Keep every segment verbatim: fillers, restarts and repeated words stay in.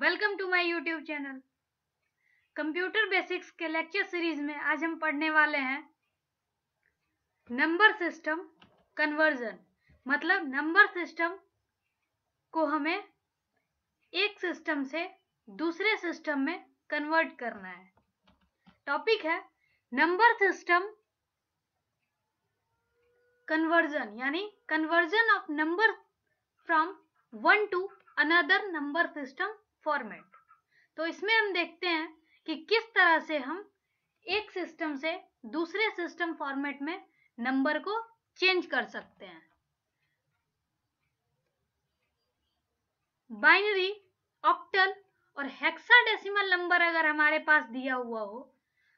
Welcome to my YouTube channel. Computer basics के lecture series में आज हम पढ़ने वाले हैं नंबर सिस्टम कन्वर्जन, मतलब नंबर सिस्टम को हमें एक सिस्टम से दूसरे सिस्टम में कन्वर्ट करना है। टॉपिक है नंबर सिस्टम कन्वर्जन, यानी conversion of number from one to another number system format. तो इसमें हम देखते हैं कि किस तरह से हम एक सिस्टम से दूसरे सिस्टम फॉर्मेट में नंबर को चेंज कर सकते हैं। बाइनरी, ऑक्टल और हेक्साडेसिमल नंबर अगर हमारे पास दिया हुआ हो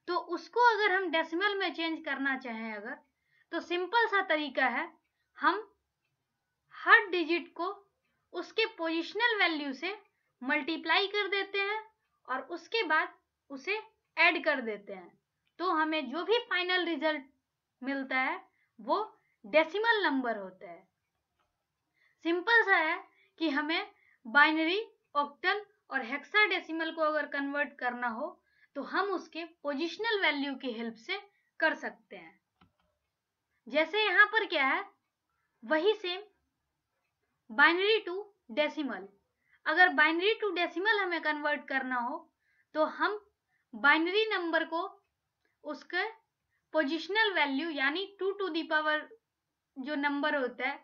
तो उसको अगर हम डेसिमल में चेंज करना चाहें अगर, तो सिंपल सा तरीका है, हम हर डिजिट को उसके पोजिशनल वैल्यू से मल्टीप्लाई कर देते हैं और उसके बाद उसे ऐड कर देते हैं। तो हमें जो भी फाइनल रिजल्ट मिलता है वो डेसिमल नंबर होता है। सिंपल सा है कि हमें बाइनरी, ऑक्टल और हेक्साडेसिमल को अगर कन्वर्ट करना हो तो हम उसके पोजिशनल वैल्यू की हेल्प से कर सकते हैं। जैसे यहाँ पर क्या है, वही सेम बाइनरी टू डेसिमल। अगर बाइनरी टू डेसिमल हमें कन्वर्ट करना हो तो हम बाइनरी नंबर को उसके पोजिशनल वैल्यू यानी टू टू दी पावर जो नंबर होता है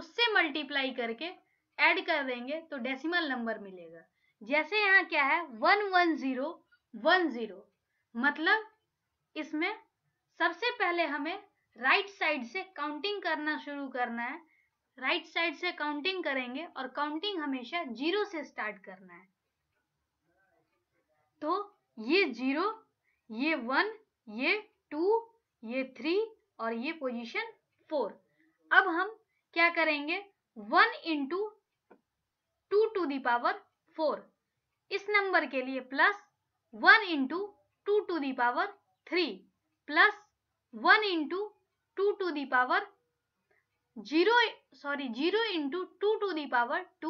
उससे मल्टीप्लाई करके ऐड कर देंगे तो डेसिमल नंबर मिलेगा। जैसे यहाँ क्या है, one one zero one zero, मतलब इसमें सबसे पहले हमें राइट साइड से काउंटिंग करना शुरू करना है। राइट right साइड से काउंटिंग करेंगे और काउंटिंग हमेशा जीरो से स्टार्ट करना है। तो ये जीरो, ये वन, ये टू, ये थ्री और ये पोजीशन फोर। अब हम क्या करेंगे, one into two to the power four इस नंबर के लिए, plus one into two to the power three, plus one into two to the power zero sorry zero into two to the power two,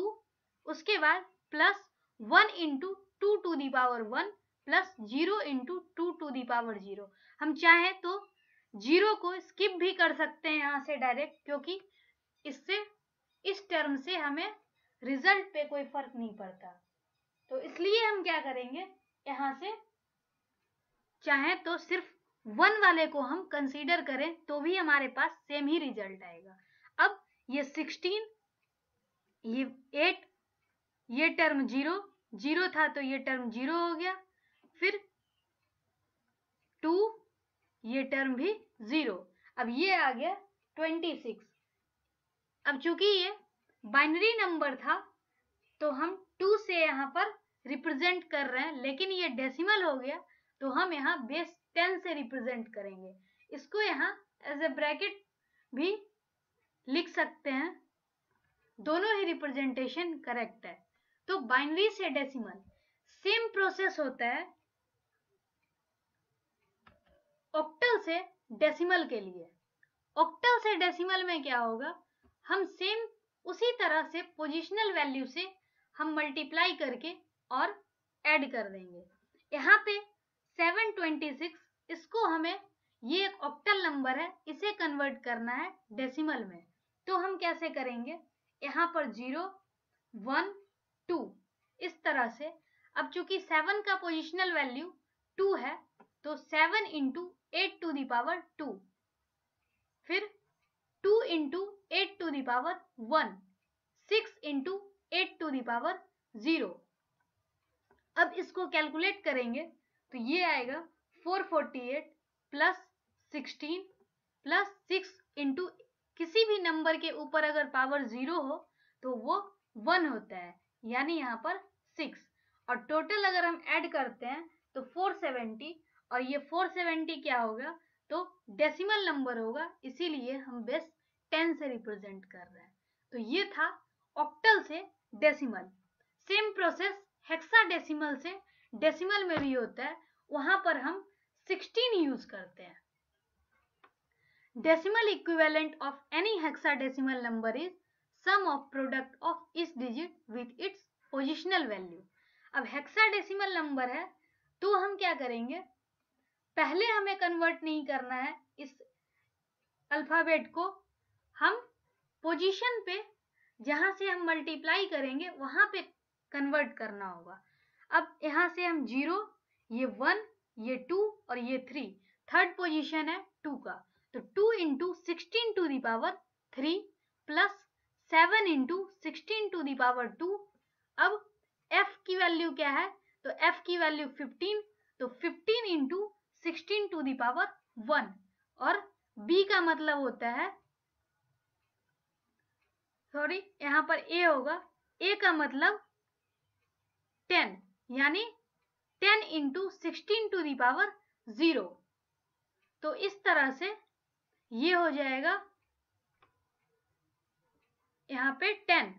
उसके बाद plus one into two to the power one, plus zero into two to the power zero. हम चाहें तो zero को skip भी कर सकते हैं यहाँ से डायरेक्ट, क्योंकि इससे इस टर्म से हमें रिजल्ट पे कोई फर्क नहीं पड़ता। तो इसलिए हम क्या करेंगे, यहाँ से चाहें तो सिर्फ वन वाले को हम कंसीडर करें तो भी हमारे पास सेम ही रिजल्ट आएगा। अब ये सिक्सटीन, ये एट, ये टर्म जीरो जीरो था तो ये टर्म जीरो हो गया, फिर टू, ये टर्म भी जीरो। अब ये आ गया ट्वेंटी सिक्स। अब चूंकि ये बाइनरी नंबर था तो हम टू से यहाँ पर रिप्रेजेंट कर रहे हैं, लेकिन ये डेसिमल हो गया तो हम यहाँ बेस टेन से रिप्रेजेंट करेंगे। इसको यहाँ एज ए ब्रैकेट भी लिख सकते हैं, दोनों ही रिप्रेजेंटेशन करेक्ट है। तो बाइनरी से डेसिमल सेम प्रोसेस होता है ऑक्टल से डेसिमल के लिए। ऑक्टल से डेसिमल में क्या होगा, हम सेम उसी तरह से पोजिशनल वैल्यू से हम मल्टीप्लाई करके और ऐड कर देंगे। यहाँ पे सेवन ट्वेंटी सिक्स, इसको हमें, ये एक ऑक्टल नंबर है, इसे कन्वर्ट करना है डेसिमल में। तो हम कैसे करेंगे, यहाँ पर जीरो, वन, टू इस तरह से। अब चूंकि सेवन का पोजिशनल वैल्यू टू है तो seven into eight to the power two, फिर two into eight to the power one, six into eight to the power zero. अब इसको कैलकुलेट करेंगे तो ये आएगा four forty eight plus sixteen plus six into, किसी भी नंबर के ऊपर अगर पावर जीरो हो तो वो वन होता है, यानी यहाँ पर सिक्स। और टोटल अगर हम ऐड करते हैं तो फोर सेवेंटी, और ये फोर सेवेंटी क्या होगा, तो डेसिमल नंबर होगा, इसीलिए हम बेस टेन से रिप्रेजेंट कर रहे हैं। तो ये था ऑक्टल से डेसिमल। सेम प्रोसेस हेक्साडेसिमल से डेसिमल में भी होता है, वहां पर हम सिक्सटीन यूज करते हैं। Decimal equivalent of any hexadecimal number is sum of product of each digit with its positional value. अब हेक्साडेसिमल नंबर है तो हम क्या करेंगे, पहले हमें कन्वर्ट नहीं करना है इस अल्फाबेट को, हम पोजीशन पे जहां से हम मल्टीप्लाई करेंगे वहां पे कन्वर्ट करना होगा। अब यहां से हम जीरो, ये वन, ये टू और ये थ्री, थर्ड पोजीशन है टू का, तो two into sixteen to the power three plus seven into sixteen to the power two. अब f की वैल्यू क्या है, तो f की वैल्यू फिफ्टीन, तो fifteen into sixteen to the power one और b का मतलब होता है, सॉरी यहाँ पर a होगा, a का मतलब टेन, यानी ten into sixteen to the power zero. तो इस तरह से ये हो जाएगा यहाँ पे टेन,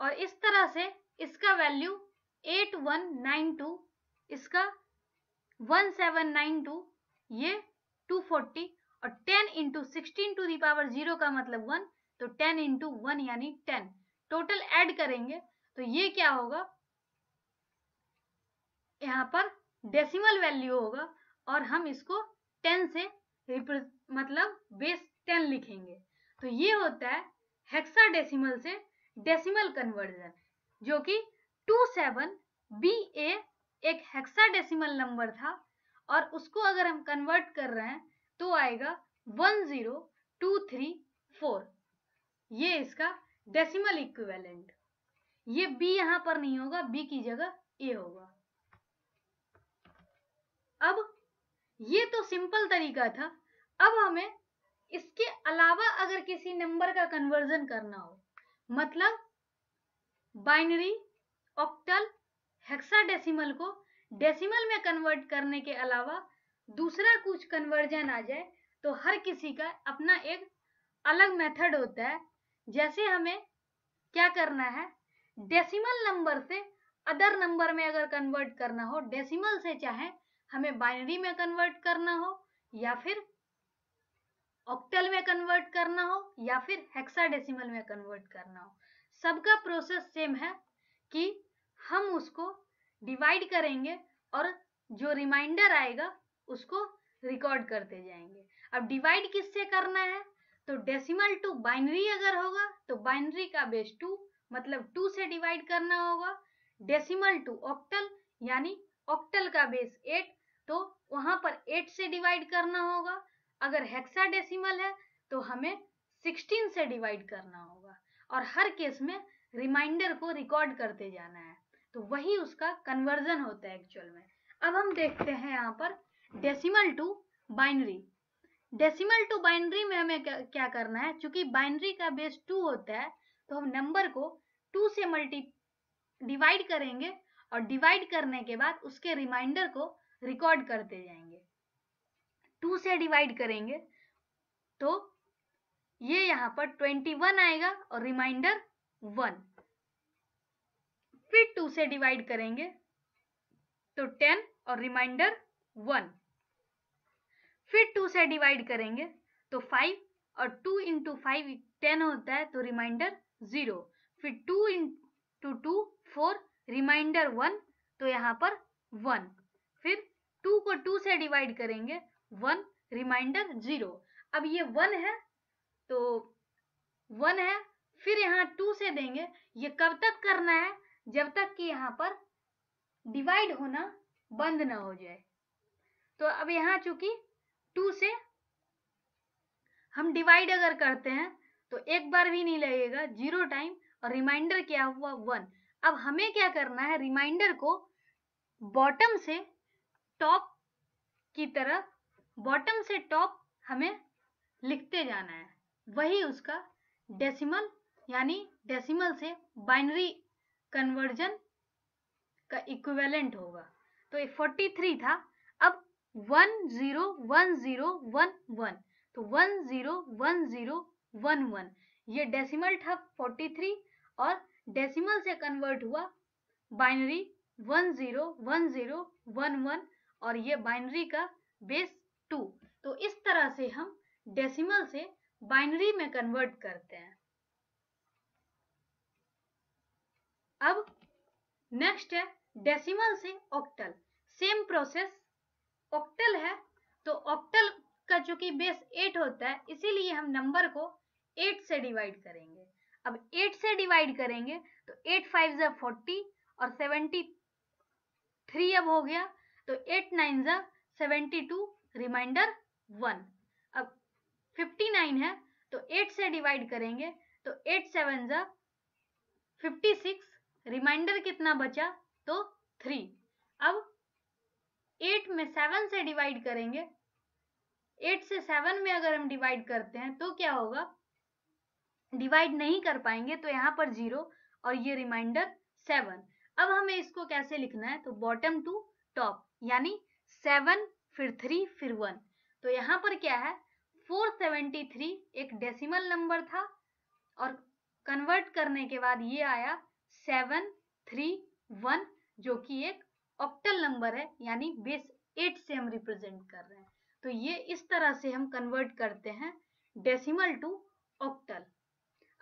और इस तरह से इसका value eight one nine two, इसका वन सेवन नाइन टू, ये टू फोर्टी और ten into sixteen to the power zero का मतलब वन, तो टेन इंटू वन यानी टेन, टोटल ऐड करेंगे तो ये क्या होगा, यहाँ पर डेसिमल वैल्यू होगा और हम इसको टेन से मतलब बेस टेन लिखेंगे। तो ये होता है हेक्साडेसिमल से डेसिमल कन्वर्जन, जो कि टू सेवन बी ए एक हेक्साडेसिमल नंबर था और उसको अगर हम कन्वर्ट कर रहे हैं तो आएगा one zero two three four, ये इसका डेसिमल इक्विवेलेंट। ये b यहाँ पर नहीं होगा, b की जगह a होगा। अब ये तो सिंपल तरीका था, अब हमें इसके अलावा अगर किसी नंबर का कन्वर्जन करना हो, मतलब बाइनरी, ऑक्टल, हेक्साडेसिमल को डेसिमल में कन्वर्ट करने के अलावा दूसरा कुछ कन्वर्जन आ जाए, तो हर किसी का अपना एक अलग मेथड होता है। जैसे हमें क्या करना है, डेसिमल नंबर से अदर नंबर में अगर कन्वर्ट करना हो, डेसिमल से चाहे हमें बाइनरी में कन्वर्ट करना हो या फिर ऑक्टल में कन्वर्ट करना हो या फिर हेक्साडेसिमल में कन्वर्ट करना हो, सबका प्रोसेस सेम है कि हम उसको डिवाइड करेंगे और जो रिमाइंडर आएगा उसको रिकॉर्ड करते जाएंगे। अब डिवाइड किससे करना है, तो डेसिमल टू बाइनरी अगर होगा तो बाइनरी का बेस टू, मतलब टू से डिवाइड करना होगा। डेसिमल टू ऑक्टल, यानी ऑक्टल का बेस एट, तो वहां पर एट से डिवाइड करना होगा। अगर हेक्साडेसिमल है तो हमें सिक्सटीन से डिवाइड करना होगा और हर केस में रिमाइंडर को रिकॉर्ड करते जाना है, तो वही उसका कन्वर्जन होता है एक्चुअल में। अब हम देखते हैं यहाँ पर decimal to binary. Decimal to binary में हमें क्या करना है, चूंकि बाइनरी का बेस टू होता है तो हम नंबर को टू से मल्टी डिवाइड करेंगे और डिवाइड करने के बाद उसके रिमाइंडर को रिकॉर्ड करते जाएंगे। टू से डिवाइड करेंगे तो ये यहाँ पर ट्वेंटी वन आएगा और रिमाइंडर वन। फिर टू से डिवाइड करेंगे तो टेन और रिमाइंडर वन। फिर टू से डिवाइड करेंगे तो फाइव और टू इंटू फाइव टेन होता है, तो रिमाइंडर जीरो। फिर two into two four, remainder one, तो यहाँ पर वन। फिर टू को टू से डिवाइड करेंगे वन, रिमाइंडर जीरो। अब ये वन है तो वन है, फिर यहाँ टू से देंगे। ये कब तक करना है, जब तक कि यहाँ पर डिवाइड होना बंद ना हो जाए। तो अब यहाँ चूंकि टू से हम डिवाइड अगर करते हैं तो एक बार भी नहीं लगेगा, जीरो टाइम, और रिमाइंडर क्या हुआ वन। अब हमें क्या करना है, रिमाइंडर को बॉटम से टॉप की तरह, बॉटम से टॉप हमें लिखते जाना है, वही उसका डेसिमल यानी डेसिमल से बाइनरी कन्वर्जन का इक्विवेलेंट होगा। तो ये फोर्टी थ्री था, अब one zero one zero one one, तो one zero one zero one one, ये डेसिमल था फोर्टी थ्री और डेसिमल से कन्वर्ट हुआ binary one zero one zero one one और ये बाइनरी का बेस टू। तो इस तरह से हम डेसिमल से बाइनरी में कन्वर्ट करते हैं। अब नेक्स्ट है डेसिमल से ऑक्टल, सेम प्रोसेस। ऑक्टल है तो ऑक्टल का जो कि बेस एट होता है, इसीलिए हम नंबर को एट से डिवाइड करेंगे। अब एट से डिवाइड करेंगे तो एट फाइव जा फोर्टी और सेवेंटी थ्री अब हो गया, तो एट नाइन जा सेवेंटी टू, रिमाइंडर वन। अब फिफ्टी नाइन है तो एट से डिवाइड करेंगे तो एट सेवन जा फिफ्टी सिक्स, रिमाइंडर कितना बचा तो थ्री। अब एट में सेवन से डिवाइड करेंगे, एट से सेवन में अगर हम डिवाइड करते हैं तो क्या होगा, डिवाइड नहीं कर पाएंगे तो यहाँ पर जीरो और ये रिमाइंडर सेवन। अब हमें इसको कैसे लिखना है तो बॉटम टू टॉप, यानी सेवन फिर थ्री फिर वन। तो यहाँ पर क्या है, फोर सेवेंटी थ्री एक डेसिमल नंबर था और कन्वर्ट करने के बाद ये आया सेवन थ्री वन, जो कि एक ऑक्टल नंबर है, यानी बेस एट से हम रिप्रेजेंट कर रहे हैं। तो ये इस तरह से हम कन्वर्ट करते हैं डेसिमल टू ऑक्टल।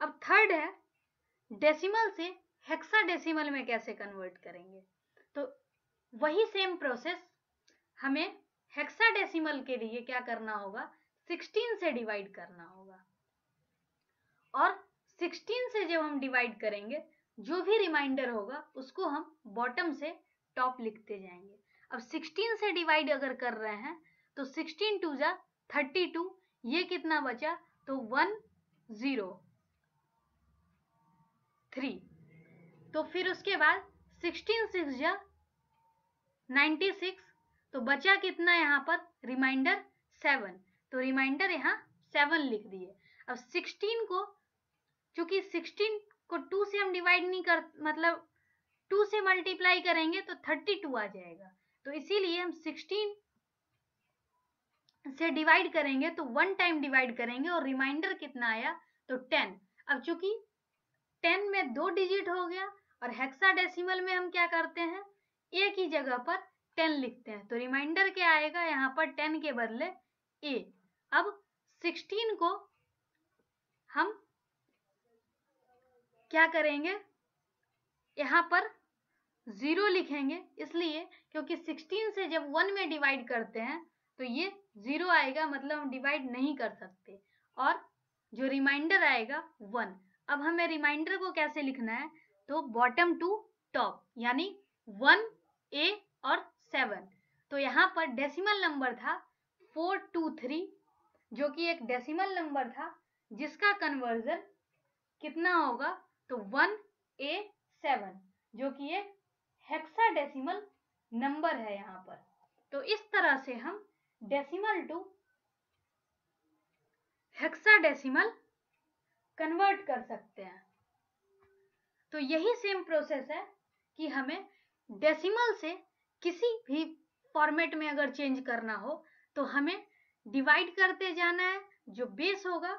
अब थर्ड है, डेसिमल से हेक्सा डेसिमल में कैसे कन्वर्ट करेंगे, तो वही सेम प्रोसेस। हमें हेक्सा डेसिमल के लिए क्या करना होगा, सिक्सटीन से डिवाइड करना होगा और सिक्सटीन से जब हम डिवाइड करेंगे जो भी रिमाइंडर होगा उसको हम बॉटम से टॉप लिखते जाएंगे। अब सिक्सटीन से डिवाइड अगर कर रहे हैं तो सिक्सटीन टू जा थर्टी टू, ये कितना बचा तो वन जीरो थ्री। तो फिर उसके बाद सिक्सटीन सिक्स जा नाइन्टी सिक्स, तो बचा कितना यहाँ पर रिमाइंडर सेवन, तो रिमाइंडर यहाँ सेवन लिख दिए। अब सिक्सटीन को, चूंकि सिक्सटीन को टू से हम डिवाइड नहीं कर, मतलब टू से मल्टीप्लाई करेंगे तो थर्टी टू आ जाएगा, तो इसीलिए हम सिक्सटीन से डिवाइड करेंगे तो वन टाइम डिवाइड करेंगे और रिमाइंडर कितना आया तो टेन। अब चूंकि टेन में दो डिजिट हो गया और हेक्साडेसिमल में हम क्या करते हैं, एक ही जगह पर टेन लिखते हैं, तो रिमाइंडर क्या आएगा यहाँ पर टेन के बदले ए। अब सिक्सटीन को हम क्या करेंगे, यहाँ पर जीरो लिखेंगे, इसलिए क्योंकि सिक्सटीन से जब वन में डिवाइड करते हैं तो ये जीरो आएगा, मतलब हम डिवाइड नहीं कर सकते और जो रिमाइंडर आएगा वन। अब हमें रिमाइंडर को कैसे लिखना है तो बॉटम टू टॉप, यानी वन ए और सेवन। तो यहाँ पर डेसिमल नंबर था फोर टू थ्री, जो कि एक डेसिमल नंबर था जिसका कन्वर्जन कितना होगा तो वन ए सेवन, जो कि एक हेक्साडेसिमल नंबर है यहाँ पर। तो इस तरह से हम डेसिमल टू हेक्साडेसिमल कन्वर्ट कर सकते हैं। तो यही सेम प्रोसेस है कि हमें डेसिमल से किसी भी फॉर्मेट में अगर चेंज करना हो तो हमें डिवाइड करते जाना है, जो बेस होगा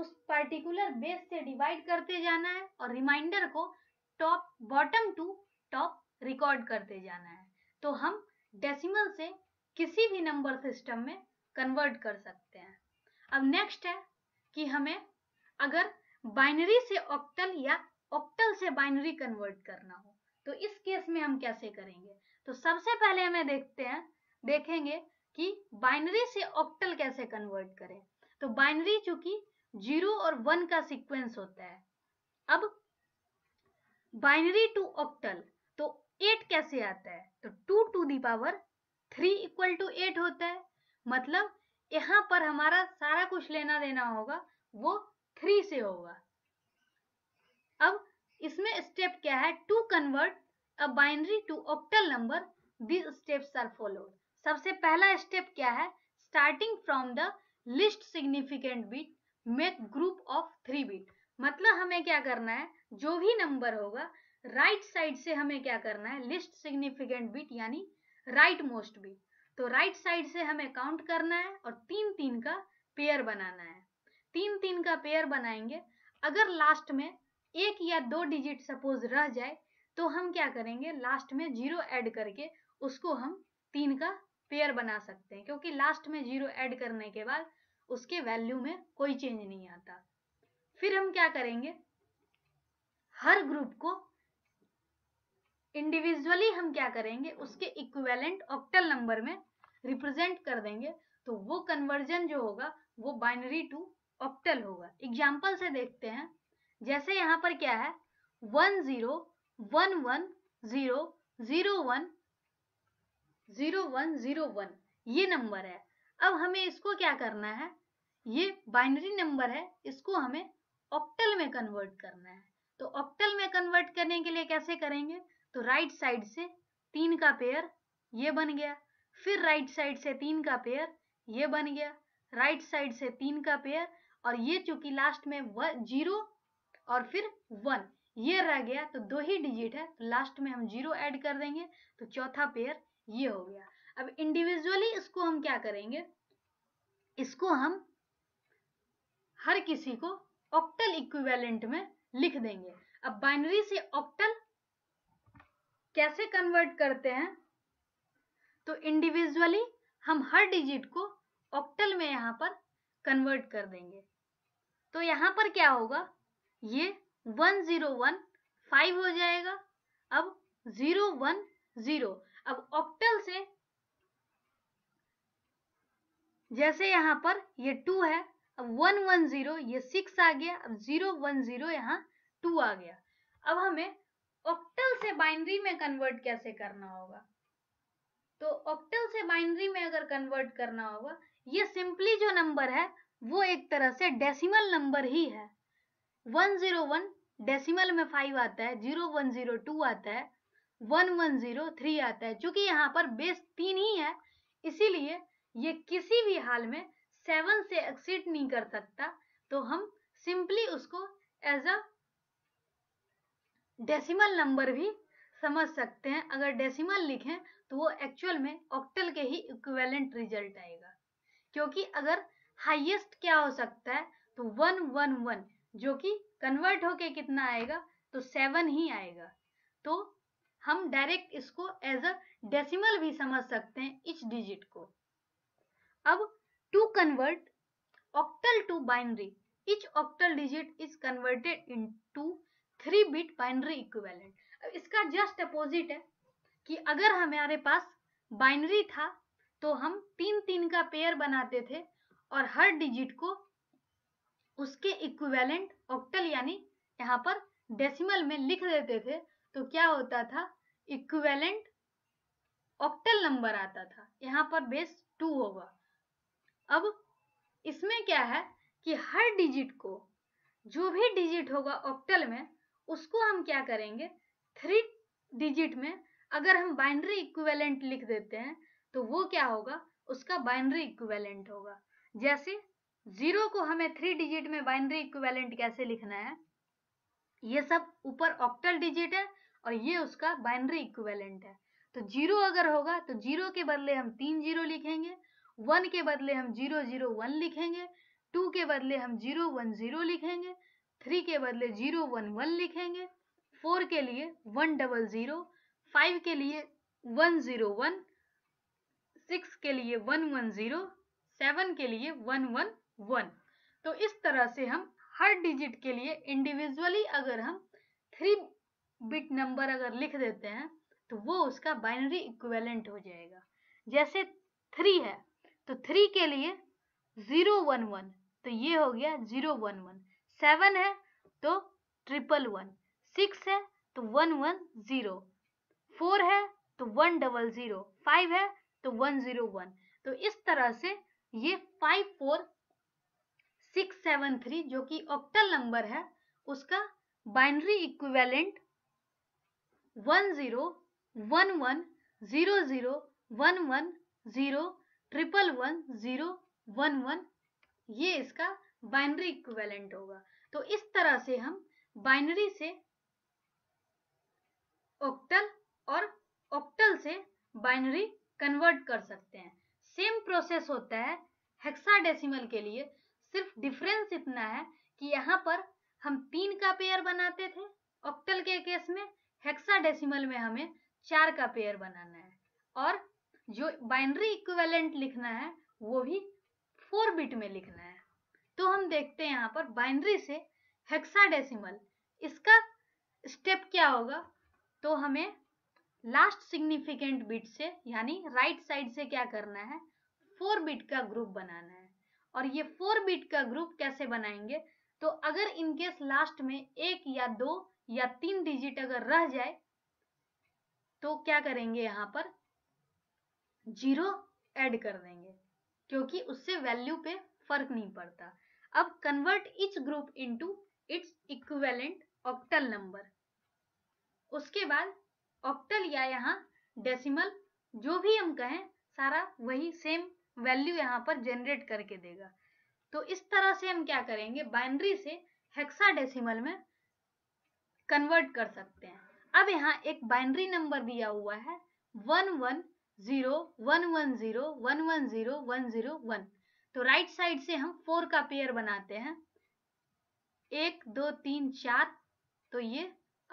उस पार्टिकुलर बेस से डिवाइड करते जाना है और रिमाइंडर को top, bottom to top record करते जाना है। तो हम डेसिमल से किसी भी नंबर सिस्टम में कन्वर्ट कर सकते हैं। अब नेक्स्ट है कि हमें अगर बाइनरी से ऑक्टल या ऑक्टल से बाइनरी कन्वर्ट करना हो तो इस केस में हम कैसे करेंगे। तो सबसे पहले हमें देखते हैं देखेंगे कि बाइनरी से ऑक्टल कैसे कन्वर्ट करें। तो बाइनरी चूंकि जीरो और वन का सीक्वेंस होता है, अब बाइनरी टू ऑक्टल तो एट कैसे आता है तो two to the power three equal to eight होता है, मतलब यहाँ पर हमारा सारा कुछ लेना देना होगा वो थ्री से होगा। अब इसमें स्टेप क्या है, to convert a binary to octal number, these steps are followed. सबसे पहला स्टेप क्या है, starting from the least significant bit make group of three bit, मतलब हमें क्या करना है, जो भी नंबर होगा राइट साइड से हमें क्या करना है, लिस्ट सिग्निफिकेंट बिट यानी राइट मोस्ट बिट, तो राइट साइड से हमें काउंट करना है और तीन तीन का पेयर बनाना है। तीन तीन का पेयर बनाएंगे, अगर लास्ट में एक या दो डिजिट सपोज रह जाए तो हम क्या करेंगे, लास्ट में जीरो ऐड करके उसको हम तीन का पेयर बना सकते हैं, क्योंकि लास्ट में जीरो ऐड करने के बाद उसके वैल्यू में कोई चेंज नहीं आता। फिर हम क्या करेंगे, हर ग्रुप को इंडिविजुअली हम क्या करेंगे, उसके इक्विवेलेंट ऑक्टल नंबर में रिप्रेजेंट कर देंगे, तो वो कन्वर्जन जो होगा वो बाइनरी टू ऑक्टल होगा। एग्जाम्पल से देखते हैं, जैसे यहाँ पर क्या है one zero one one zero zero one zero one zero one, ये नंबर है। अब हमें इसको क्या करना है, ये बाइनरी नंबर है, इसको हमें ऑक्टल में कन्वर्ट करना है। तो ऑक्टल में कन्वर्ट करने के लिए कैसे करेंगे, तो राइट साइड से तीन का पेयर ये बन गया, फिर राइट साइड से तीन का पेयर ये बन गया, राइट साइड से तीन का पेयर, और ये चूंकि लास्ट में जीरो और फिर वन ये रह गया, तो दो ही डिजिट है, तो लास्ट में हम जीरो ऐड कर देंगे, तो चौथा पेयर ये हो गया। अब इंडिविजुअली इसको हम क्या करेंगे, इसको हम हर किसी को ऑक्टल इक्विवेलेंट में लिख देंगे। अब बाइनरी से ऑक्टल कैसे कन्वर्ट करते हैं, तो इंडिविजुअली हम हर डिजिट को ऑक्टल में यहाँ पर कन्वर्ट कर देंगे। तो यहाँ पर क्या होगा, ये वन जीरो वन फाइव हो जाएगा, अब जीरो वन जीरो। अब ऑक्टल से जैसे यहाँ पर ये टू है, अब वन वन जीरो ये सिक्स आ गया, अब जीरो वन जीरो यहाँ टू आ गया। अब हमें ऑक्टल से बाइनरी में कन्वर्ट कैसे करना होगा, तो ऑक्टल से बाइनरी में अगर कन्वर्ट करना होगा, ये सिंपली जो नंबर है वो एक तरह से डेसिमल नंबर ही है। वन जीरो वन डेसिमल में फाइव आता है, जीरो वन जीरो टू आता है, वन वन जीरो थ्री आता है। चूंकि यहाँ पर बेस तीन ही है, इसीलिए ये किसी भी हाल में सेवन से एक्सीड नहीं कर सकता, तो हम सिंपली उसको एज अ डेसिमल नंबर भी समझ सकते हैं। अगर डेसिमल लिखें तो वो एक्चुअल में ऑक्टल के ही इक्विवेलेंट रिजल्ट आएगा, क्योंकि अगर हाईएस्ट क्या हो सकता है, तो वन वन वन जो कि कन्वर्ट होके कितना आएगा, तो सेवन ही आएगा। तो हम डायरेक्ट इसको एज अ डेसिमल भी समझ सकते हैं इस डिजिट को। अब to convert octal to binary, each octal digit is converted into three bit binary equivalent. अब इसका जस्ट अपोजिट है कि अगर हमारे पास बाइनरी था तो हम तीन तीन का पेयर बनाते थे और हर डिजिट को उसके इक्विवेलेंट ऑक्टल यानी यहाँ पर डेसिमल में लिख देते थे, तो क्या होता था, इक्विवेलेंट ऑक्टल नंबर आता था। यहाँ पर बेस टू होगा। अब इसमें क्या है कि हर डिजिट को, जो भी डिजिट होगा ऑक्टल में, उसको हम क्या करेंगे, थ्री डिजिट में अगर हम बाइनरी इक्विवेलेंट लिख देते हैं तो वो क्या होगा, उसका बाइनरी इक्विवेलेंट होगा। जैसे जीरो को हमें थ्री डिजिट में बाइनरी इक्विवेलेंट कैसे लिखना है, ये सब ऊपर ऑक्टल डिजिट है और ये उसका बाइनरी इक्विवेलेंट है। तो जीरो अगर होगा तो जीरो के बदले हम तीन जीरो लिखेंगे, वन के बदले हम जीरो जीरो वन लिखेंगे, टू के बदले हम जीरो वन जीरो लिखेंगे, थ्री के बदले जीरो वन वन लिखेंगे, फोर के लिए वन डबल जीरो, फाइव के लिए वन जीरो वन, सिक्स के लिए वन वन जीरो, सेवन के लिए वन वन वन। तो इस तरह से हम हर डिजिट के लिए इंडिविजुअली अगर हम थ्री बिट नंबर अगर लिख देते हैं तो वो उसका बाइनरी इक्विवेलेंट हो जाएगा। जैसे थ्री है तो थ्री के लिए जीरो वन वन, तो ये हो गया जीरो वन वन, सेवन है तो ट्रिपल वन, सिक्स है तो वन वन जीरो, फोर है तो वन डबल जीरो, फाइव है तो वन जीरो वन। तो इस तरह से ये five four six seven three जो कि ऑक्टल नंबर है उसका binary equivalent one zero one one zero zero one one zero triple one zero one one, ये इसका बाइनरी इक्विवेलेंट होगा। तो इस तरह से हम बाइनरी से ऑक्टल और ऑक्टल से बाइनरी कन्वर्ट कर सकते हैं। सेम प्रोसेस होता है हेक्साडेसिमल के लिए, सिर्फ डिफरेंस इतना है कि यहाँ पर हम तीन का पेयर बनाते थे ऑक्टल के केस में, हेक्साडेसिमल में हमें चार का पेयर बनाना है, और जो बाइनरी इक्विवेलेंट लिखना है वो भी फोर बिट में लिखना है। तो हम देखते हैं यहाँ पर बाइनरी से हेक्साडेसिमल, इसका स्टेप क्या होगा, तो हमें लास्ट सिग्निफिकेंट बिट से यानी राइट साइड से क्या करना है, फोर बिट का ग्रुप बनाना है। और ये फोर बिट का ग्रुप कैसे बनाएंगे, तो अगर इनकेस लास्ट में एक या दो या तीन डिजिट अगर रह जाए तो क्या करेंगे, यहाँ पर जीरो ऐड कर देंगे क्योंकि उससे वैल्यू पे फर्क नहीं पड़ता। अब convert each group into its equivalent octal number, उसके बाद ऑक्टल या यहाँ डेसिमल जो भी हम कहें सारा वही सेम वैल्यू यहाँ पर जनरेट करके देगा। तो इस तरह से हम क्या करेंगे, बाइनरी से हेक्साडेसिमल में कन्वर्ट कर सकते हैं। अब यहाँ एक बाइनरी नंबर दिया हुआ है one one zero one one zero one one zero one zero one, तो राइट साइड से हम फोर का पेयर बनाते हैं, एक दो तीन चार, तो ये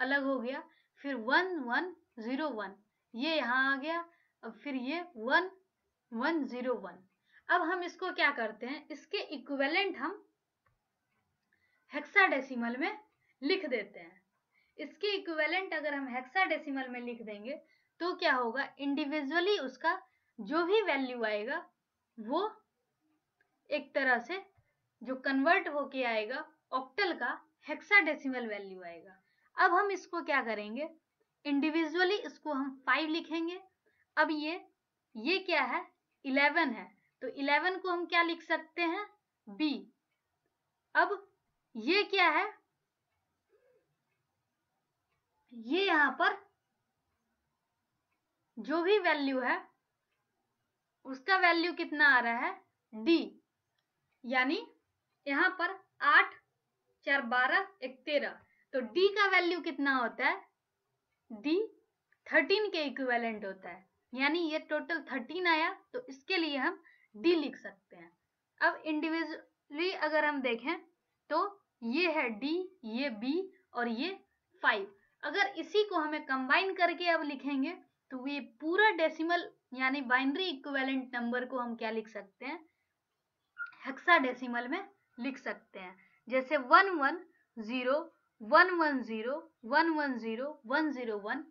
अलग हो गया, फिर वन वन जीरो वन ये यहाँ आ गया, अब फिर ये वन वन जीरो वन। अब हम इसको क्या करते हैं, इसके इक्विवेलेंट हम हेक्साडेसिमल में लिख देते हैं। इसके इक्विवेलेंट अगर हम हेक्साडेसिमल में लिख देंगे तो क्या होगा, इंडिविजुअली उसका जो भी वैल्यू आएगा वो एक तरह से जो कन्वर्ट होके आएगा ऑक्टल का हेक्साडेसिमल वैल्यू आएगा। अब हम इसको क्या करेंगे, इंडिविजुअली इसको हम फाइव लिखेंगे। अब ये ये क्या है, इलेवन है, तो इलेवन को हम क्या लिख सकते हैं, बी। अब ये क्या है, ये यहाँ पर जो भी वैल्यू है उसका वैल्यू कितना आ रहा है, डी, यानी यहाँ पर आठ चार बारह एक तेरह, तो D का वैल्यू कितना होता है, D थर्टीन के इक्विवेलेंट होता है, यानी ये टोटल थर्टीन आया, तो इसके लिए हम D लिख सकते हैं। अब इंडिविजुअली अगर हम देखें तो ये है D, ये B और ये फाइव। अगर इसी को हमें कंबाइन करके अब लिखेंगे तो ये पूरा डेसिमल यानी बाइनरी इक्विवेलेंट नंबर को हम क्या लिख सकते हैं, हेक्साडेसिमल में लिख सकते हैं। जैसे one one zero one one zero one one zero one zero one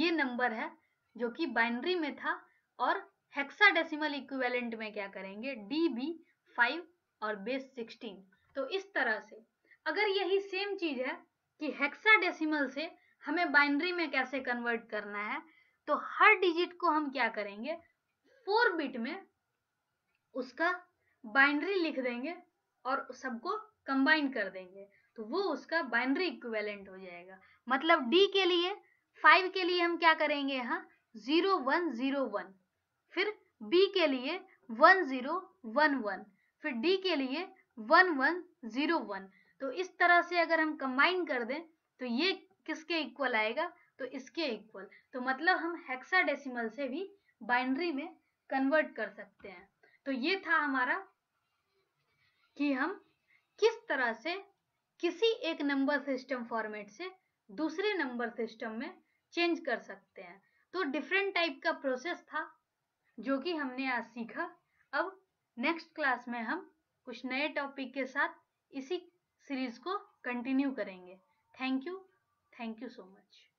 ये नंबर है जो कि बाइनरी में था, और हेक्साडेसिमल इक्विवेलेंट में क्या करेंगे, डी बी फाइव और बेस सिक्सटीन। तो इस तरह से अगर यही सेम चीज है कि हेक्साडेसिमल से हमें बाइनरी में कैसे कन्वर्ट करना है, तो हर डिजिट को हम क्या करेंगे, फोर बिट में उसका बाइनरी लिख देंगे और सबको कंबाइन कर देंगे, तो वो उसका बाइनरी इक्विवेलेंट हो जाएगा। मतलब डी के लिए फाइव के लिए हम क्या करेंगे यहाँ जीरो वन जीरो वन, फिर बी के लिए वन जीरो वन वन, फिर डी के लिए वन वन जीरो वन। तो इस तरह से अगर हम कंबाइन कर दें तो ये किसके इक्वल आएगा, तो इसके इक्वल। तो मतलब हम हेक्साडेसिमल से भी बाइनरी में कन्वर्ट कर सकते हैं। तो ये था हमारा कि हम किस तरह से किसी एक नंबर सिस्टम फॉर्मेट से दूसरे नंबर सिस्टम में चेंज कर सकते हैं। तो डिफरेंट टाइप का प्रोसेस था जो कि हमने आज सीखा। अब नेक्स्ट क्लास में हम कुछ नए टॉपिक के साथ इसी सीरीज को कंटिन्यू करेंगे। Thank you, thank you so much.